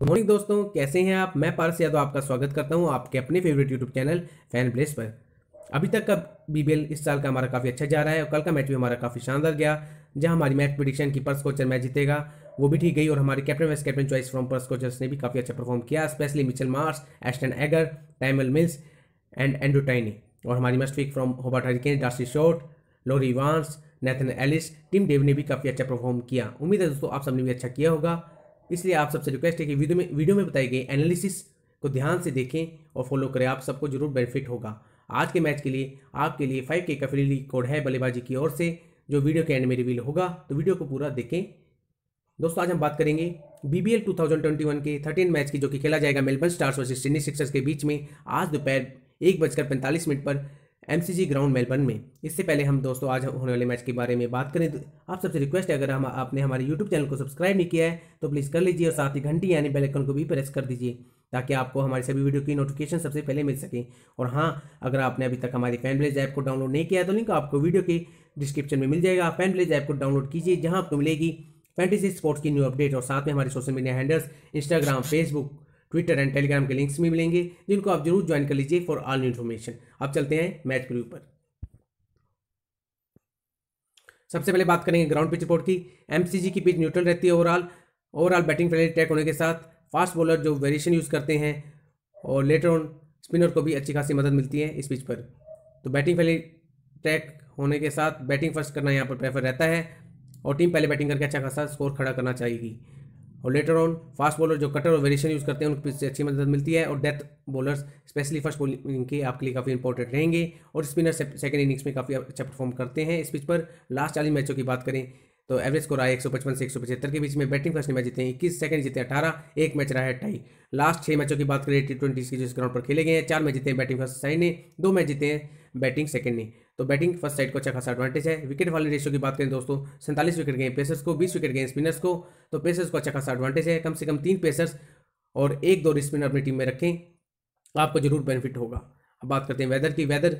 Good morning दोस्तों, कैसे हैं आप। मैं पारस यादव आपका स्वागत करता हूं आपके अपने फेवरेट यूट्यूब चैनल फैनब्लास्ट पर। अभी तक का बीबीएल इस साल का हमारा काफ़ी अच्छा जा रहा है और कल का मैच भी हमारा काफ़ी शानदार गया, जहां हमारी मैच प्रेडिक्शन की पर्स कोचर मैच जीतेगा वो भी ठीक गई और हमारे captain vice captain choice from Perth Scorchers ने भी काफ़ी अच्छा परफॉर्म किया, specially Mitchell Marsh, Ashton Agar, Tymal Mills and Andrew Tye ने। और हमारी must pick from Hobart Hurricanes, D'Arcy Short, Laurie वांस, नेथन एलिस, टिम डेवी ने भी काफ़ी अच्छा परफॉर्म किया। उम्मीद है दोस्तों आप सबने भी अच्छा किया होगा, इसलिए आप सबसे रिक्वेस्ट है कि वीडियो में बताई गई एनालिसिस को ध्यान से देखें और फॉलो करें, आप सबको जरूर बेनिफिट होगा। आज के मैच के लिए आपके लिए 5K का फ्री कोड है बल्लेबाजी की ओर से, जो वीडियो के एंड में रिवील होगा, तो वीडियो को पूरा देखें। दोस्तों आज हम बात करेंगे BBL 2021 के 13 मैच की, जो कि खेला जाएगा Melbourne Stars versus Sydney Sixers के बीच में आज दोपहर 1:45 पर MCG ग्राउंड मेलबर्न में। इससे पहले हम दोस्तों आज होने वाले मैच के बारे में बात करें तो आप सबसे रिक्वेस्ट है, अगर हम आपने हमारे YouTube चैनल को सब्सक्राइब नहीं किया है तो प्लीज़ कर लीजिए और साथ ही घंटी यानी बेल आइकन को भी प्रेस कर दीजिए, ताकि आपको हमारी सभी वीडियो की नोटिफिकेशन सबसे पहले मिल सके। और हाँ, अगर आपने अभी तक हमारी फैनब्लास्ट ऐप को डाउनलोड नहीं किया है तो लिंक आपको वीडियो के डिस्क्रिप्शन में मिल जाएगा। आप फैनब्लास्ट ऐप को डाउनलोड कीजिए, जहाँ आपको मिलेगी फैंटेसी स्पोर्ट्स की न्यू अपडेट और साथ में हमारे social media handles Instagram, Facebook, Twitter and Telegram के लिंक्स भी मिलेंगे, जिनको आप जरूर ज्वाइन कर लीजिए फॉर ऑल न्यू इन्फॉर्मेशन। अब चलते हैं मैच प्रीव्यू पर। सबसे पहले बात करेंगे ग्राउंड पिच रिपोर्ट की। एमसीजी की पिच न्यूट्रल रहती है ओवरऑल बैटिंग फील्ड ट्रैक होने के साथ फास्ट बॉलर जो वेरिएशन यूज करते हैं और लेटर ऑन स्पिनर को भी अच्छी खासी मदद मिलती है इस पिच पर। तो बैटिंग फील्ड ट्रैक होने के साथ बैटिंग फर्स्ट करना यहाँ पर प्रेफर रहता है और टीम पहले बैटिंग करके अच्छा खासा स्कोर खड़ा करना चाहेगी। और लेटर ऑन फास्ट बॉलर जो कटर और वेरिएशन यूज़ करते हैं उनकी पिच से अच्छी मदद मिलती है और death bowlers specially first bowling के आपके लिए काफ़ी इंपॉर्टेंट रहेंगे और स्पिनर सेकंड इनिंग्स में काफ़ी अच्छा परफॉर्म करते हैं इस पिच पर। लास्ट 40 मैचों की बात करें तो एवरेज स्कोर आए 155 से 175 के बीच में। बैटिंग फर्स्ट मैच जीते हैं 21, सेकंड जीते 18, एक मैच रहा है टाई। लास्ट 6 मैचों की बात करें T20 की जिस ग्राउंड पर खेले गए हैं, 4 मैच जीते हैं बैटिंग फर्स्ट साइड ने, 2 मैच जीते हैं बैटिंग सेकंड ने। तो बैटिंग फर्स्ट साइड को अच्छा खासा एडवांटेज है। विकेट वाले रेशियो की बात करें दोस्तों, 47 विकेट गए पेसर्स को, 20 विकेट गए स्पिनर्स को, तो पेसर्स को अच्छा खासा एडवांटेज है। कम से कम 3 पेसर्स और 1-2 स्पिनर अपनी टीम में रखें, आपको जरूर बेनिफिट होगा। अब बात करते हैं वेदर की। वेदर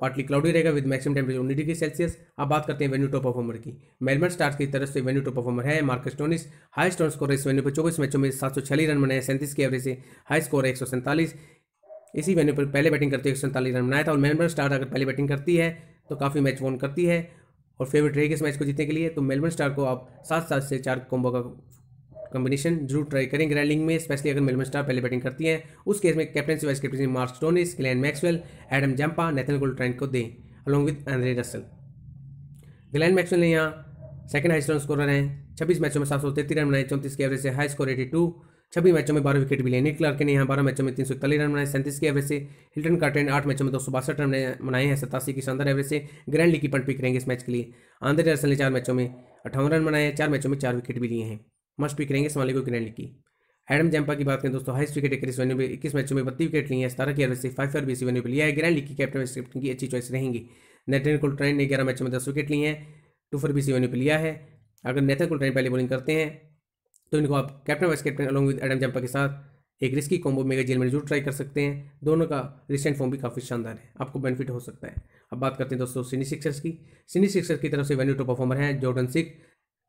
पार्टली क्लाउडी रहेगा with maximum temperature 19 degree Celsius. अब बात करते हैं वेन्यू टॉप परफॉर्मर की। मेलबर्न स्टार्स की तरफ से वेन्यू टॉप परफॉर्मर है Marcus Stoinis. High stone score इस वेन्यू पर 24 मैचों में 746 रन बनाए, 37 के एवरेज से हाई स्कोर 147। इसी वेन्यू पर पहले बैटिंग करते हुए 147 रन बनाया था और मेलबर्न स्टार अगर पहले बैटिंग करती है तो काफ़ी मैच वोन करती है और फेवरेट रहेगी इस मैच को जीतने के लिए। तो मेलबर्न स्टार को आप 7-7 से 4 कॉम्बो का कॉम्बिनेशन जरूर ट्राई करेंगे रैलिंग में, स्पेशली अगर मेलबर्न स्टार पहले बैटिंग करती हैं। उस केस में captaincy vice captaincy Marcus Stoinis, Glenn Maxwell, Adam Zampa, Nathan Coulter-Nile को दें along with Andre Russell. Glenn Maxwell ने यहाँ सेकंड हाईस्ट रन स्कोरर हैं, 26 मैचों में 733 रन बनाए, 34 के एवरेज से हाई स्कोर 82, 26 मैचों में 12 विकेट भी लिए। निक लार्किन ने यहाँ 12 मैचों में 341 रन बनाए, 37 के एवरेज से। हिल्टन कार्टराइट 8 मैचों में 262 रन बनाए हैं, 87 की शानदार एवरेज से। ग्रैंड ली की पंट पिक रहेंगे इस मैच के लिए। आंद्रे रसल ने 4 मैचों में 58 रन बनाए हैं, 4 मैचों में 4 विकेट भी लिए हैं, मस्ट पिक रहेंगे इस वाले को ग्रैंड ली की। एडम जंपा की बात करें दोस्तों, हाईस्ट विकेट टेकर इस वेन्यू में 21 मैचों में 32 विकेट लिए हैं, 17 की एवरेज से 5 इस वेन्यू पर लिया है। ग्रैंड लीग की कैप्टन वाइस कैप्टन की अच्छी चॉइस रहेंगी। नेथन कोल्टर-नाइल ने 11 मैचों में 10 विकेट लिए हैं, 2 इस वेन्यू पर लिया है। अगर नेथन कोल्टर-नाइल पहले बॉलिंग करते हैं तो इनको आप captain vice captain along with Adam Zampa के साथ एक रिस्की कॉम्बो मेगा जेल में जरूर ट्राई कर सकते हैं। दोनों का रिसेंट फॉर्म भी काफ़ी शानदार है, आपको बेनिफिट हो सकता है। अब बात करते हैं दोस्तों सिडनी सिक्सर्स की। सिडनी सिक्सर्स की तरफ से वेन्यू टॉप परफॉर्मर हैं जॉर्डन सिंह,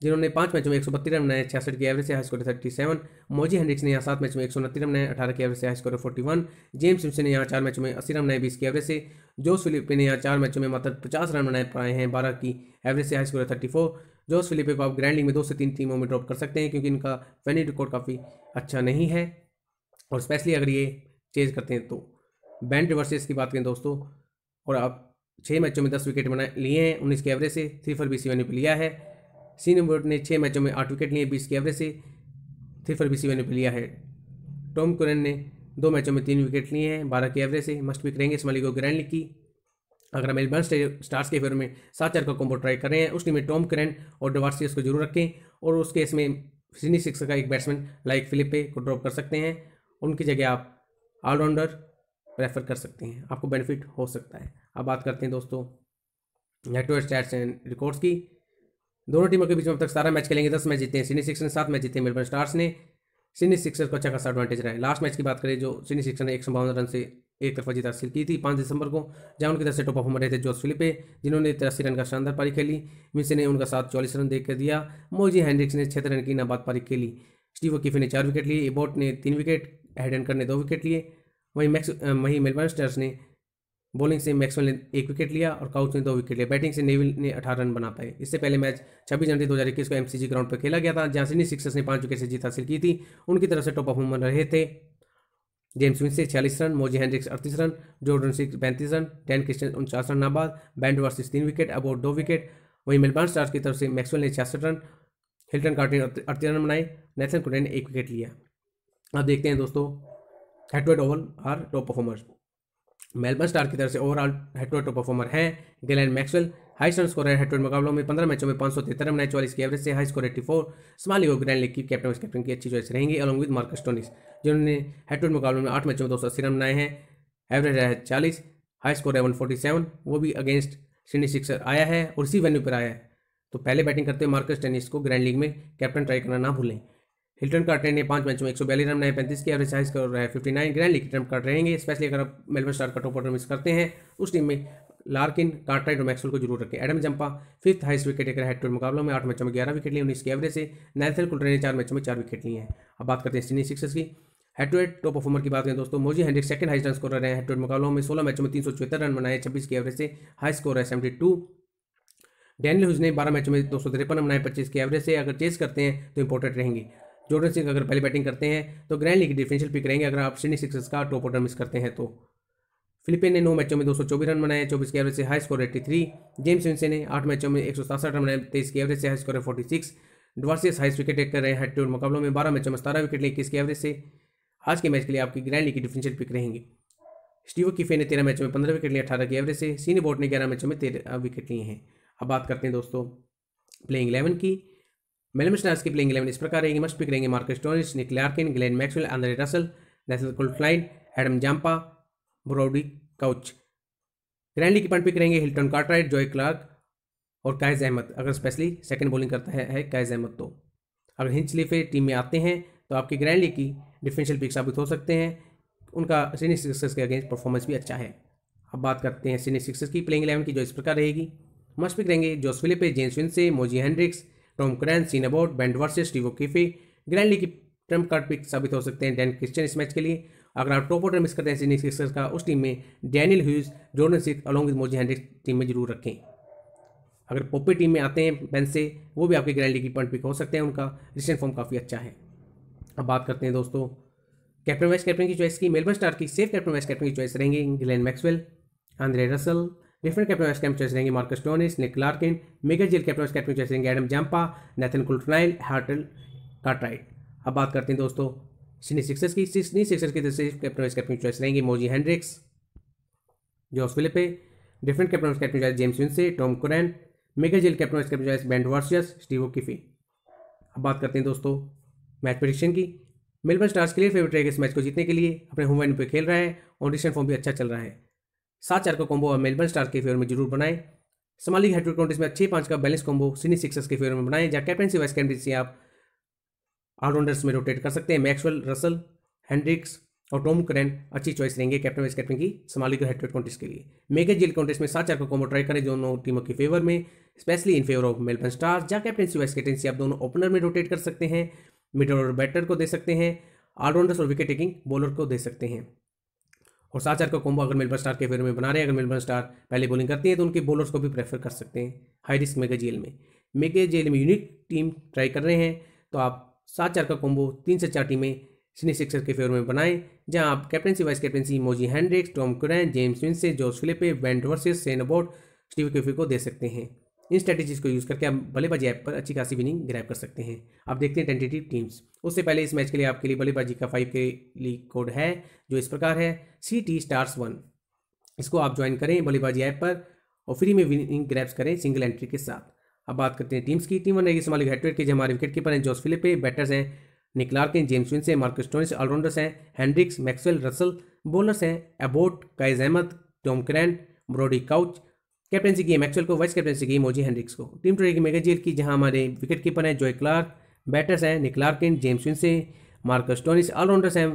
जिन्होंने 5 मैचों में 132 रन बनाए, 66 के एवरेज से हाई स्कोर 37। मोइसेस हेनरिक्स ने यहाँ 7 मैचों में 129 रन बनाए, 18 के एवरेज से हाई स्कोर 41। जेम्स विंस ने यहाँ 4 मैचों में 80 रन बनाए, 20 के एवरेज से। जोश फिलिपे ने यहाँ 4 मैचों में मात्र 50 रन बनाए पाए हैं, 12 की एवरेज से हाई स्कोर 34। जोश फिलिपे को आप ग्रैंड लीग में 2 से 3 टीमों में ड्रॉप कर सकते हैं, क्योंकि इनका फैनिंग रिकॉर्ड काफ़ी अच्छा नहीं है और स्पेशली अगर ये चेज करते हैं तो। बेन ड्वार्शिस की बात करें दोस्तों, और आप 6 मैचों में 10 विकेट बना लिए हैं, 19 के एवरेज से, 3/20 वेन्यू पर लिया है। सीन बोर्ड ने 6 मैचों में 8 विकेट लिए, 20 के एवरेज से, 3/20 वेन्यू पर लिया है। टॉम करन ने 2 मैचों में 3 विकेट लिए हैं, 12 के एवरेज से, मस्ट पिक रहेंगे स्माली को ग्रैंड लीग की। अगर मेलबर्न स्टार्स के फेवर में 7-4 का कॉम्बो ट्राई कर रहे हैं, उस टीम में टॉम करन और ड्वार्शिस को जरूर रखें और उस केस में सिडनी सिक्सर्स का एक बैट्समैन लाइक फिलिपे को ड्रॉप कर सकते हैं, उनकी जगह आप ऑलराउंडर प्रेफर कर सकते हैं, आपको बेनिफिट हो सकता है। अब बात करते हैं दोस्तों नेटवर्क स्टैट्स एंड रिकॉर्ड्स की। दोनों टीमों के बीच में अब तक 17 मैच खेलेंगे, 10 मैच जीते हैं सिडनी सिक्सर्स ने, 7 मैच जीते हैं मेलबर्न स्टार्स ने। सिडनी सिक्सर्स को अच्छा खासा एडवांटेज रहा है। लास्ट मैच की बात करें जो सिडनी सिक्सर्स ने 152 रन से एक तरफा जीत हासिल की थी 5 दिसंबर को, जहां उनकी तरफ से टॉप परफॉर्मर रहे थे जोस फिलिपे, जिन्होंने 83 रन का शानदार पारी खेली। विंस ने उनका साथ 44 रन देकर दिया। मोइसेस हेनरिक्स ने 76 रन की नाबाद पारी खेली। स्टीव ओकीफ ने 4 विकेट लिए, एबोट ने 3 विकेट, हेडन कर ने 2 विकेट लिए। वहीं मेलबर्न स्टार्स ने बॉलिंग से मैक्सवेल ने 1 विकेट लिया और काउच ने 2 विकेट लिए। बैटिंग से नेविल ने 18 रन बना पाए। इससे पहले मैच 26 जनवरी 2021 को एमसीजी ग्राउंड पर खेला गया था, जहां सिडनी सिक्सर्स ने 5 विकेट से जीत हासिल की थी। उनकी तरफ से टॉप परफॉर्मर रहे थे जेम्स विंस से 46 run, Moises Henriques 38 run, Jordan सिंह 35 रन, डैन क्रिस्टियन 49 रन नाबाद, Ben Dwarshuis 3 wicket, Abbott 2 wicket. वहीं मेलबर्न स्टार्स की तरफ से मैक्सवेल ने 66 रन, हिल्टन कार्टराइट ने 38 रन बनाए, नेथन कोल्टर ने 1 विकेट लिया। अब देखते हैं दोस्तों head to head overall top performers. Melbourne star की तरफ से overall head to head top performer हैं Glenn Maxwell, high run scorer head to head मुकाबलों में 15 मैचों में 573 रन बनाए, 44 की एवरेज से, हाई स्कोर 84। स्माली और ग्रैंड लीग की कैप्टन वाइस कैप्टन की अच्छी चॉइस रहेंगी अलॉन्ग विद मार्कस स्टोनिस, जिन्होंने हेड टू हेड मुकाबलों में 8 मैचों में 280 रन बनाए हैं, एवरेज है 40, हाई स्कोर है 147। वो भी अगेंस्ट सिडनी सिक्सर आया है और इसी वेन्यू पर आया है, तो पहले बैटिंग करते हुए मार्कस स्टोइनिस को ग्रैंड लीग में कैप्टन ट्राई करना ना भूलें। हिल्टन कार्टराइट ने 5 मैचों में 142 रन बनाए, 35 की एवरेज, हाई स्कोर है 59। ग्रैंड लीग अटैम्प्ट कर रहेंगे, स्पेशली अगर आप मेलबर्न स्टार का टॉप ऑर्डर मिस करते हैं उस टीम में लार्किन, कार्टराइट और मैक्सवेल को जरूर रखें। Adam Zampa 5th highest wicket taker head to head मुकाबलों में 8 मैचों में 11 विकेट लिए, 19 की एवरेज से। नेथन कोल्टर ने 4 मैचों में 4 विकेट लिए हैं। अब बात करते हैं सिडनी सिक्सर्स की head to head top performer की बात करें दोस्तों, Moises Henriques second highest run scorer हैं। हेड टू हेड मुकाबलों में 16 मैचों में 374 रन बनाए, 26 की एवरेज से, हाई स्कोर है 72। डैनियल ह्यूज ने 12 मैचों में 253 रन बनाए, 25 की एवरेज से। अगर चेस करते हैं तो इंपॉर्टेंट रहेंगे। जॉर्डन सिंह अगर पहले बैटिंग करते हैं तो ग्रैंड लीग की डिफरेंशियल पिक रहेंगे, अगर आप सिडनी सिक्सर्स का टॉप ऑर्डर मिस करते हैं तो। फिलिपे ने 9 मैचों में 224 रन बनाए, 24 की एवरेज से, हाई स्कोर 83। जेम्स विंस ने 8 मैचों में 167 रन बनाए, 23 की एवरेज से, high score 46। Dwarshuis highest wicket taker रहे हैं हेड टू हेड मुकाबलों में, 12 मैचों में 17 विकेट लिए, 21 की एवरेज से। आज के मैच के लिए आपकी ग्रैंड लीग की डिफरेंशियल पिक रहेंगे। स्टीव ओकीफे ने 13 मैचों में 15 विकेट लिए, 18 की एवरेज से। सीनी बोट ने 11 मैचों में 13 विकेट लिए हैं। अब बात करते हैं दोस्तों प्लेइंग 11 की। मेलबर्न स्टार्स की प्लेइंग 11 इस प्रकार रहेंगे। मस्ट पिक रहेंगे Marcus Stoinis, Nick Larkin, Glenn Maxwell, Andre Russell, Nathan Coulter-Nile, Adam Zampa, Brody Couch. Grand league की पॉइंट पिक रहेंगे हिल्टन कार्टराइट, जॉय क्लार्क और काइज अहमद, अगर स्पेशली सेकंड बॉलिंग करता है काइज अहमद तो। अगर हिंचलिफे टीम में आते हैं तो आपकी ग्रैंड लीग की डिफरेंशियल पिक साबित हो सकते हैं। उनका सिडनी सिक्सर्स के अगेंस्ट परफॉर्मेंस भी अच्छा है। अब बात करते हैं सिडनी सिक्सर्स की प्लेइंग 11 की, जो इस प्रकार रहेगी। मस्ट पिक रहेंगे Josh Philippe, James Vince, Moises Henriques, Tom Curran, Sean Abbott, Ben Dwarshuis, Steve O'Keefe. Grand league की ट्रम्प कार्ड पिक साबित हो सकते हैं डैन क्रिस्टियन इस मैच के लिए। अगर आप टॉप ऑर्डर मिस करते हैं सिडनी सिक्सर्स का, उस टीम में Daniel Hughes, Jordan Singh along with Moises Henriques team में जरूर रखें। अगर पॉपी टीम में आते हैं बेन से, वो भी आपके ग्रैंड लीग की पॉइंट पिक हो सकते हैं। उनका रिसेंट फॉर्म काफ़ी अच्छा है। अब बात करते हैं दोस्तों कैप्टन वाइस कैप्टन की चॉइस की। मेलबर्न स्टार की सेफ कैप्टन वाइस कैप्टन की चॉइस रहेंगे Glenn Maxwell, Andre Russell. Different captain vice captain choice रहेंगे Marcus Stoinis, Nick Larkin. Mega jail captain vice captain choice रहेंगे Adam Zampa, Nathan Coulter-Nile, हार्टल Cartwright. अब बात करते हैं दोस्तों सिडनी सिक्सर्स की। सिडनी सिक्सर्स की तरफ से कैप्टन वाइस कैप्टन चॉइस रहेंगे Moises Henriques, Josh Philippe. Different captain vice captain choice James Vince, Tom Curran. Mega jail captain vice captain choice Ben Dwarshuis, Steve O'Keefe. अब बात करते हैं दोस्तों मैच प्रेडिक्शन की। मेलबर्न स्टार्स क्लियर फेवरेट रहेगा इस match को जीतने के लिए। अपने होम वेन्यू पे खेल रहा है और रिसेंट फॉर्म भी अच्छा चल रहा है। 7-4 का कॉम्बो मेलबर्न स्टार्स के फेवर में जरूर बनाएं। समाली हेड टू हेड कॉन्टेस्ट में 6-5 का बैलेंस कॉम्बो सिडनी सिक्सर्स के फेवर में बनाएं, जहाँ कैप्टनसी वाइस कैप्टन से आप ऑलराउंडर्स में रोटेट कर सकते हैं। मैक्सवेल, रसल, हेनरिक्स और टॉम करन अच्छी चॉइस रहेंगे कैप्टन वाइस कैप्टन की समाली को हेड टू हेड कॉन्टेस्ट के लिए। मेगा जेल कॉन्टेस्ट में 7-4 का कॉम्बो ट्राई करें दोनों टीमों के फेवर में, specially in favour of Melbourne Stars, जहाँ कैप्टनसी वाइस कैप्टन से आप दोनों ओपनर में रोटेट कर सकते हैं, मिडल और बैटर को दे सकते हैं, ऑलराउंडर्स और विकेट टेकिंग बॉलर को दे सकते हैं। और 7-4 का कॉम्बो अगर मेलबर्न स्टार के फेवर में बना रहे हैं, अगर मेलबर्न स्टार पहले बॉलिंग करती है तो उनके बॉलर्स को भी प्रेफर कर सकते हैं। हाई रिस्क मेगा जेल में यूनिक टीम ट्राई कर रहे हैं, तो आप 7-4 का कॉम्बो 3 से 4 टीमें सिडनी सिक्सर्स के फेवर में बनाएं, जहां आप captaincy vice captaincy Moises Henriques, Tom Curran, James Vince, Josh Philippe, Ben Dwarshuis, Sean Abbott, Steve O'Keefe को दे सकते हैं। इन स्ट्रेटेजीज को यूज़ करके आप बल्लेबाजी ऐप पर अच्छी खासी विनिंग ग्रैब कर सकते हैं। आप देखते हैं टेंटेटिव टीम्स। उससे पहले इस मैच के लिए आपके लिए बल्लेबाजी का 5 के लिए कोड है, जो इस प्रकार है CT Stars 1। इसको आप ज्वाइन करें बल्लेबाजी ऐप पर और फ्री में विनिंग ग्रैब्स करें सिंगल एंट्री के साथ। अब बात करते हैं टीम्स की। टीम 1 रहेगी समाली हेड टू हेड के, जो हमारे विकेट कीपर हैं जॉश फिलिपे, बैटर्स हैं निक लार्किन, जेम्स विंस हैं, मार्कस स्टोइनिस, ऑलराउंडर्स हैं हेनरिक्स, मैक्सवेल, रसल, बॉलर्स हैं Abbott, काइज Ahmad, Tom Curran, Brody Couch. Captaincy की मैक्सवेल को, वाइस कैप्टनसी की मोइसेस हेनरिक्स को। टीम 2 रहेगी मेगा जेल की, जहां हमारे विकेट कीपर हैं जॉय क्लार्क, बैटर्स हैं Nick Larkin, James Vince, Marcus Stoinis, allrounders हैं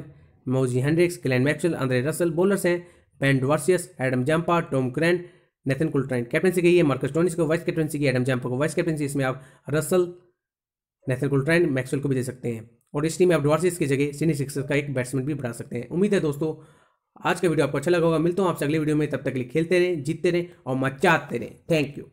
Moises Henriques, Glenn Maxwell, Andre Russell, bowlers हैं Ben Dwarshuis, Adam Zampa, Tom Curran, Nathan Coulter-Nile. Captaincy की है मार्कस स्टोइनिस को, वाइस कैप्टनसी की Adam Zampa को। Vice captaincy इसमें आप Russell, Nathan Coulter-Nile, Maxwell को भी दे सकते हैं। और इस टीम में आप ड्वार्शिस की जगह सिडनी सिक्सर्स का एक बैट्समैन भी बढ़ा सकते हैं। उम्मीद है दोस्तों आज का वीडियो आपको अच्छा लगा होगा। मिलता हूँ आपसे अगले वीडियो में, तब तक के लिए खेलते रहें, जीतते रहें और मचाते रहें। Thank you.